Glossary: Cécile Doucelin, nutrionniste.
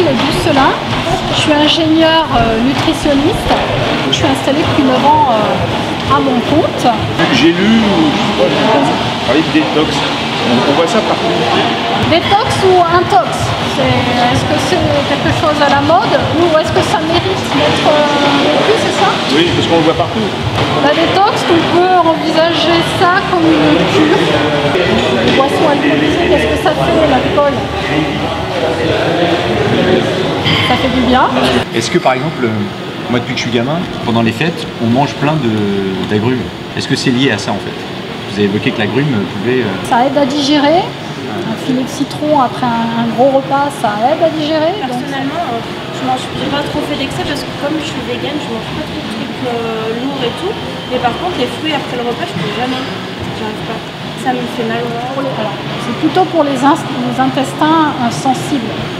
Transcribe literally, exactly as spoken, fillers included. Cécile Doucelin, je suis ingénieure nutritionniste, je suis installée depuis neuf ans à mon compte. J'ai lu, on parlait de détox, on voit ça partout. Détox ou intox, est-ce est que c'est quelque chose à la mode ou est-ce que ça mérite d'être vécu, euh, c'est ça? Oui, parce qu'on le voit partout. La détox, on peut envisager ça comme une cure. Boisson alcoolisée, qu'est-ce que ça fait l'alcool? Ça fait du bien. Est-ce que par exemple, moi depuis que je suis gamin, pendant les fêtes, on mange plein d'agrumes? Est-ce que c'est lié à ça en fait? Vous avez évoqué que l'agrume pouvait... Euh... Ça aide à digérer. Un filet de citron après un, un gros repas, ça aide à digérer. Personnellement, donc... euh, je mange, j'ai pas trop fait d'excès parce que comme je suis végane, je mange pas trop de trucs euh, lourds et tout. Mais par contre, les fruits après le repas, je peux jamais. J'y arrive pas. Ça me fait mal au ventre. C'est plutôt pour les, in les intestins insensibles.